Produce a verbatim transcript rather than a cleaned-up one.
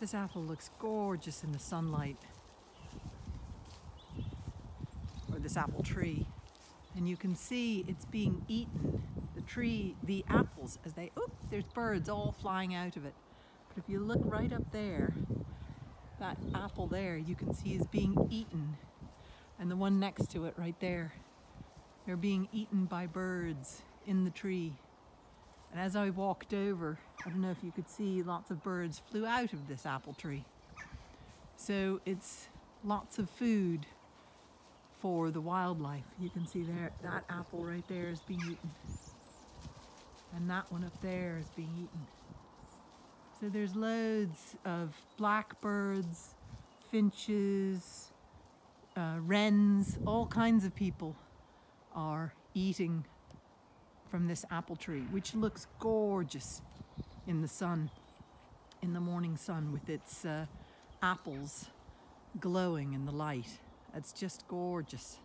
This apple looks gorgeous in the sunlight. Or this apple tree. And you can see it's being eaten. The tree, the apples, as they, oop, there's birds all flying out of it. But if you look right up there, that apple there, you can see is being eaten. And the one next to it right there, they're being eaten by birds in the tree. And as I walked over, I don't know if you could see, lots of birds flew out of this apple tree. So it's lots of food for the wildlife. You can see there, that apple right there is being eaten. And that one up there is being eaten. So there's loads of blackbirds, finches, uh, wrens, all kinds of people are eating from this apple tree, which looks gorgeous in the sun, in the morning sun, with its uh, apples glowing in the light. It's just gorgeous.